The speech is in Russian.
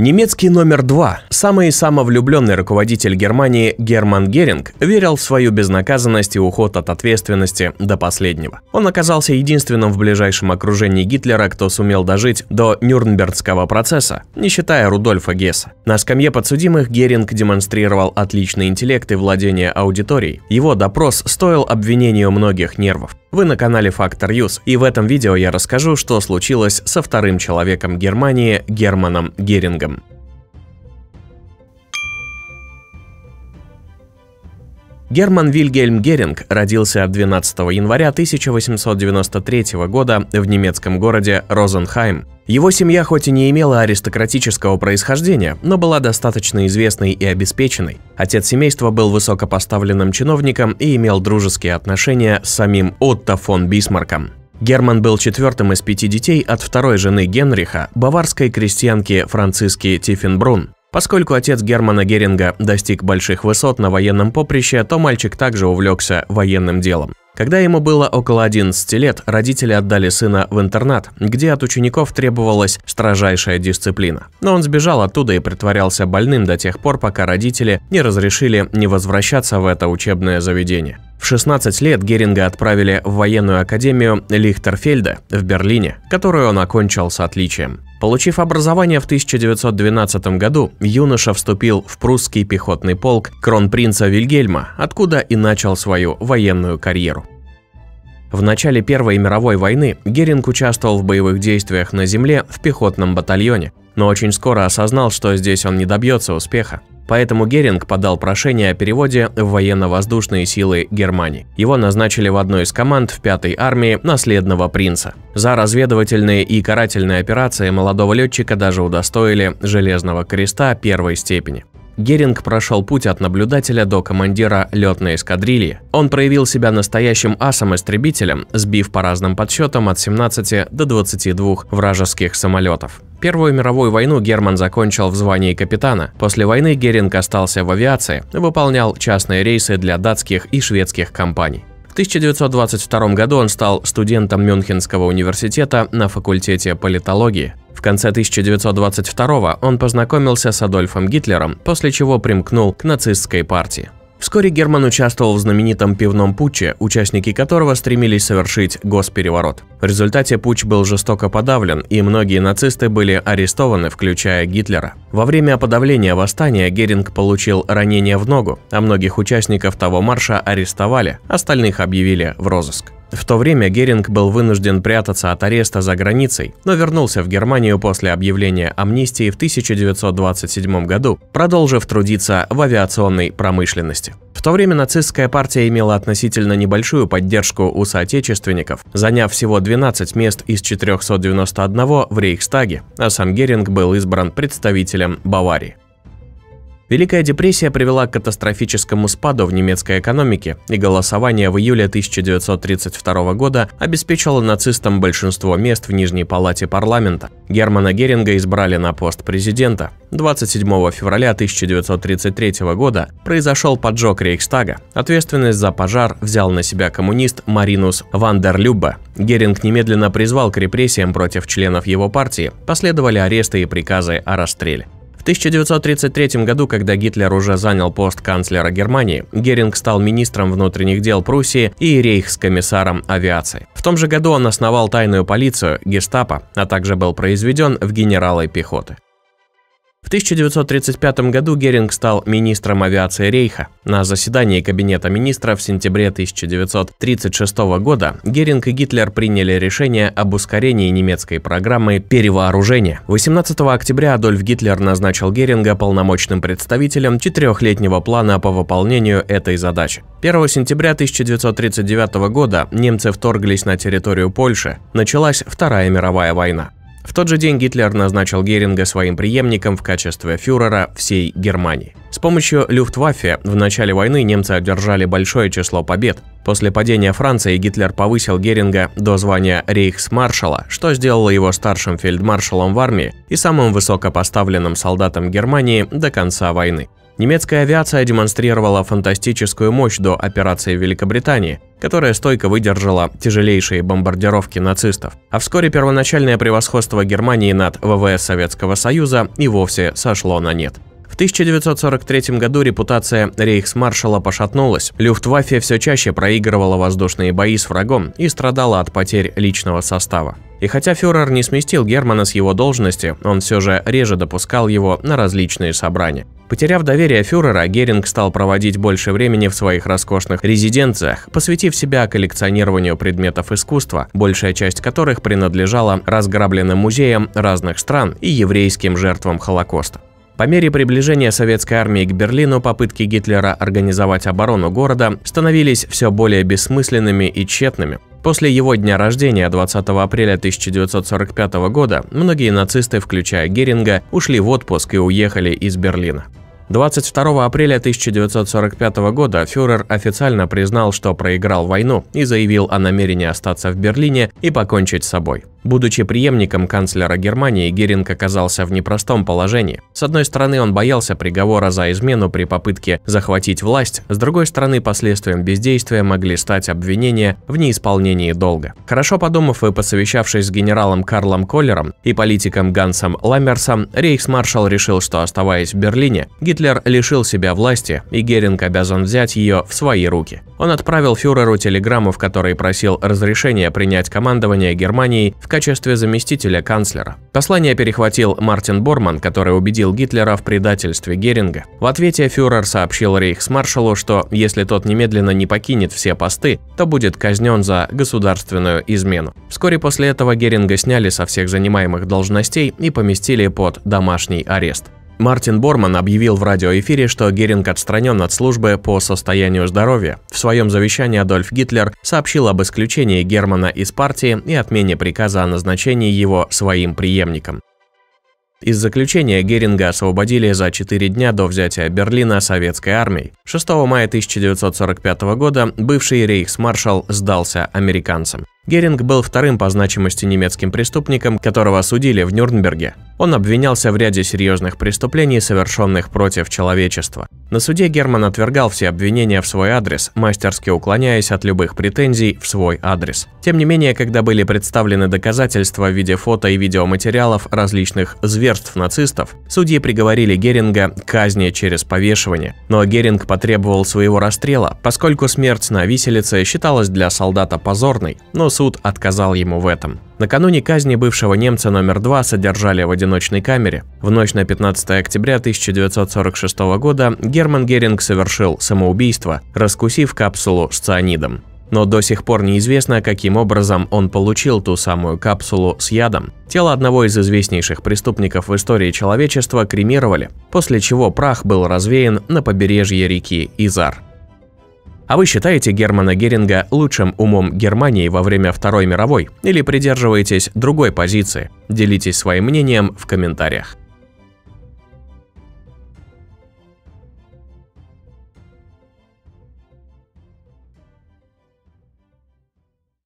Немецкий номер два, самый самовлюбленный руководитель Германии Герман Геринг, верил в свою безнаказанность и уход от ответственности до последнего. Он оказался единственным в ближайшем окружении Гитлера, кто сумел дожить до Нюрнбергского процесса, не считая Рудольфа Гесса. На скамье подсудимых Геринг демонстрировал отличный интеллект и владение аудиторией. Его допрос стоил обвинению многих нервов. Вы на канале Фактор Юз, и в этом видео я расскажу, что случилось со вторым человеком Германии Германом Герингом. Герман Вильгельм Геринг родился 12 января 1893 года в немецком городе Розенхайм. Его семья хоть и не имела аристократического происхождения, но была достаточно известной и обеспеченной. Отец семейства был высокопоставленным чиновником и имел дружеские отношения с самим Отто фон Бисмарком. Герман был четвертым из 5 детей от второй жены Генриха, баварской крестьянки Франциски Тифенбрун. Поскольку отец Германа Геринга достиг больших высот на военном поприще, то мальчик также увлекся военным делом. Когда ему было около 11 лет, родители отдали сына в интернат, где от учеников требовалась строжайшая дисциплина. Но он сбежал оттуда и притворялся больным до тех пор, пока родители не разрешили не возвращаться в это учебное заведение. В 16 лет Геринга отправили в военную академию Лихтерфельде в Берлине, которую он окончил с отличием. Получив образование в 1912 году, юноша вступил в прусский пехотный полк кронпринца Вильгельма, откуда и начал свою военную карьеру. В начале Первой мировой войны Геринг участвовал в боевых действиях на земле в пехотном батальоне, но очень скоро осознал, что здесь он не добьется успеха. Поэтому Геринг подал прошение о переводе в военно-воздушные силы Германии. Его назначили в одной из команд в 5-й армии наследного принца. За разведывательные и карательные операции молодого летчика даже удостоили Железного креста первой степени. Геринг прошел путь от наблюдателя до командира летной эскадрильи. Он проявил себя настоящим асом-истребителем, сбив по разным подсчетам от 17 до 22 вражеских самолетов. Первую мировую войну Герман закончил в звании капитана. После войны Геринг остался в авиации, выполнял частные рейсы для датских и шведских компаний. В 1922 году он стал студентом Мюнхенского университета на факультете политологии. В конце 1922-го он познакомился с Адольфом Гитлером, после чего примкнул к нацистской партии. Вскоре Герман участвовал в знаменитом пивном путче, участники которого стремились совершить госпереворот. В результате путч был жестоко подавлен, и многие нацисты были арестованы, включая Гитлера. Во время подавления восстания Геринг получил ранение в ногу, а многих участников того марша арестовали, остальных объявили в розыск. В то время Геринг был вынужден прятаться от ареста за границей, но вернулся в Германию после объявления амнистии в 1927 году, продолжив трудиться в авиационной промышленности. В то время нацистская партия имела относительно небольшую поддержку у соотечественников, заняв всего 12 мест из 491 в Рейхстаге, а сам Геринг был избран представителем Баварии. Великая депрессия привела к катастрофическому спаду в немецкой экономике, и голосование в июле 1932 года обеспечило нацистам большинство мест в Нижней палате парламента. Германа Геринга избрали на пост президента. 27 февраля 1933 года произошел поджог Рейхстага. Ответственность за пожар взял на себя коммунист Маринус Ван дер Любе. Геринг немедленно призвал к репрессиям против членов его партии, последовали аресты и приказы о расстреле. В 1933 году, когда Гитлер уже занял пост канцлера Германии, Геринг стал министром внутренних дел Пруссии и рейхскомиссаром авиации. В том же году он основал тайную полицию, Гестапо, а также был произведен в генералы пехоты. В 1935 году Геринг стал министром авиации Рейха. На заседании Кабинета министров в сентябре 1936 года Геринг и Гитлер приняли решение об ускорении немецкой программы перевооружения. 18 октября Адольф Гитлер назначил Геринга полномочным представителем 4-летнего плана по выполнению этой задачи. 1 сентября 1939 года немцы вторглись на территорию Польши. Началась Вторая мировая война. В тот же день Гитлер назначил Геринга своим преемником в качестве фюрера всей Германии. С помощью Люфтваффе в начале войны немцы одержали большое число побед. После падения Франции Гитлер повысил Геринга до звания рейхсмаршала, что сделало его старшим фельдмаршалом в армии и самым высокопоставленным солдатом Германии до конца войны. Немецкая авиация демонстрировала фантастическую мощь до операции Великобритании, которая стойко выдержала тяжелейшие бомбардировки нацистов. А вскоре первоначальное превосходство Германии над ВВС Советского Союза и вовсе сошло на нет. В 1943 году репутация рейхсмаршала пошатнулась, Люфтваффе все чаще проигрывала воздушные бои с врагом и страдала от потерь личного состава. И хотя фюрер не сместил Германа с его должности, он все же реже допускал его на различные собрания. Потеряв доверие фюрера, Геринг стал проводить больше времени в своих роскошных резиденциях, посвятив себя коллекционированию предметов искусства, большая часть которых принадлежала разграбленным музеям разных стран и еврейским жертвам Холокоста. По мере приближения советской армии к Берлину попытки Гитлера организовать оборону города становились все более бессмысленными и тщетными. После его дня рождения 20 апреля 1945 года многие нацисты, включая Геринга, ушли в отпуск и уехали из Берлина. 22 апреля 1945 года фюрер официально признал, что проиграл войну, и заявил о намерении остаться в Берлине и покончить с собой. Будучи преемником канцлера Германии, Геринг оказался в непростом положении. С одной стороны, он боялся приговора за измену при попытке захватить власть, с другой стороны, последствием бездействия могли стать обвинения в неисполнении долга. Хорошо подумав и посовещавшись с генералом Карлом Коллером и политиком Гансом Ламмерсом, рейхсмаршал решил, что, оставаясь в Берлине, Гитлер лишил себя власти, и Геринг обязан взять ее в свои руки. Он отправил фюреру телеграмму, в которой просил разрешения принять командование Германией в качестве заместителя канцлера. Послание перехватил Мартин Борман, который убедил Гитлера в предательстве Геринга. В ответе фюрер сообщил рейхсмаршалу, что если тот немедленно не покинет все посты, то будет казнен за государственную измену. Вскоре после этого Геринга сняли со всех занимаемых должностей и поместили под домашний арест. Мартин Борман объявил в радиоэфире, что Геринг отстранен от службы по состоянию здоровья. В своем завещании Адольф Гитлер сообщил об исключении Германа из партии и отмене приказа о назначении его своим преемником. Из заключения Геринга освободили за 4 дня до взятия Берлина советской армией. 6 мая 1945 года бывший рейхсмаршал сдался американцам. Геринг был вторым по значимости немецким преступником, которого осудили в Нюрнберге. Он обвинялся в ряде серьезных преступлений, совершенных против человечества. На суде Герман отвергал все обвинения в свой адрес, мастерски уклоняясь от любых претензий в свой адрес. Тем не менее, когда были представлены доказательства в виде фото и видеоматериалов различных зверств нацистов, судьи приговорили Геринга к казни через повешивание. Но Геринг потребовал своего расстрела, поскольку смерть на виселице считалась для солдата позорной, но суд отказал ему в этом. Накануне казни бывшего немца номер 2 содержали в одиночной камере. В ночь на 15 октября 1946 года Герман Геринг совершил самоубийство, раскусив капсулу с цианидом. Но до сих пор неизвестно, каким образом он получил ту самую капсулу с ядом. Тело одного из известнейших преступников в истории человечества кремировали, после чего прах был развеян на побережье реки Изар. А вы считаете Германа Геринга лучшим умом Германии во время Второй мировой или придерживаетесь другой позиции? Делитесь своим мнением в комментариях.